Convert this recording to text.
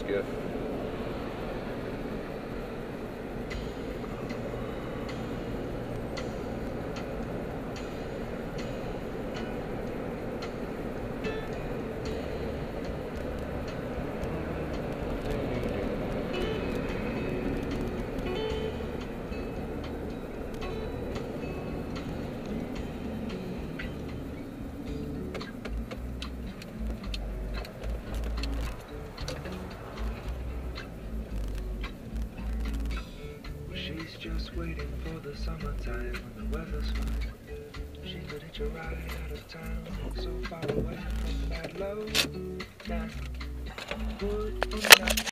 skiff. Just waiting for the summertime when the weather's fine. She could hitch a ride out of town, so far away from that low. That would not